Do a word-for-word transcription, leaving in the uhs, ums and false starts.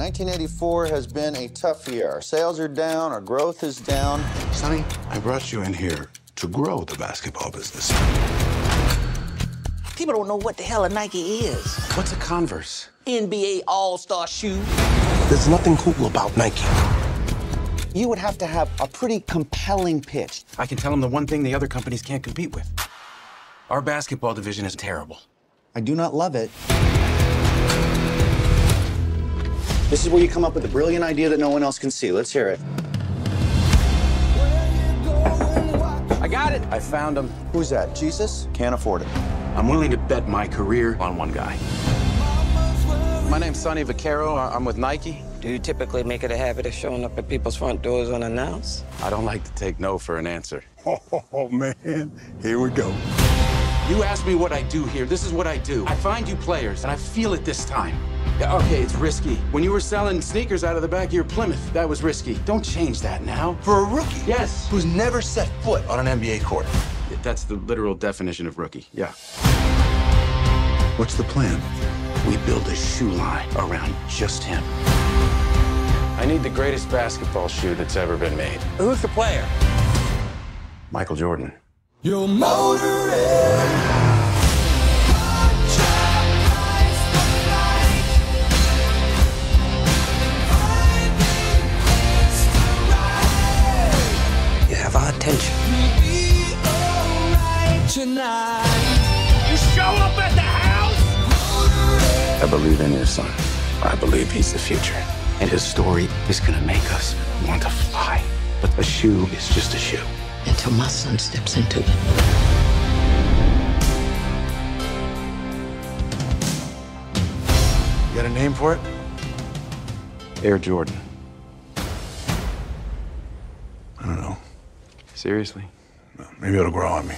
nineteen eighty-four has been a tough year. Our sales are down, our growth is down. Sonny, I brought you in here to grow the basketball business. People don't know what the hell a Nike is. What's a Converse? N B A all-star shoe. There's nothing cool about Nike. You would have to have a pretty compelling pitch. I can tell them the one thing the other companies can't compete with. Our basketball division is terrible. I do not love it. This is where you come up with a brilliant idea that no one else can see. Let's hear it. I got it. I found him. Who's that? Jesus? Can't afford it. I'm willing to bet my career on one guy. My name's Sonny Vaccaro. I'm with Nike. Do you typically make it a habit of showing up at people's front doors unannounced? I don't like to take no for an answer. Oh, man. Here we go. You asked me what I do here. This is what I do. I find you players, and I feel it this time. Okay, it's risky. When you were selling sneakers out of the back of your Plymouth, that was risky. Don't change that now. For a rookie? Yes. Who's never set foot on an N B A court. That's the literal definition of rookie, yeah. What's the plan? We build a shoe line around just him. I need the greatest basketball shoe that's ever been made. Who's the player? Michael Jordan. You'll motor it. Attention. Be all right tonight. You show up at the house. I believe in your son. I believe he's the future. And his story is gonna make us want to fly. But a shoe is just a shoe. Until my son steps into it. You got a name for it? Air Jordan. I don't know. Seriously? Maybe it'll grow on me.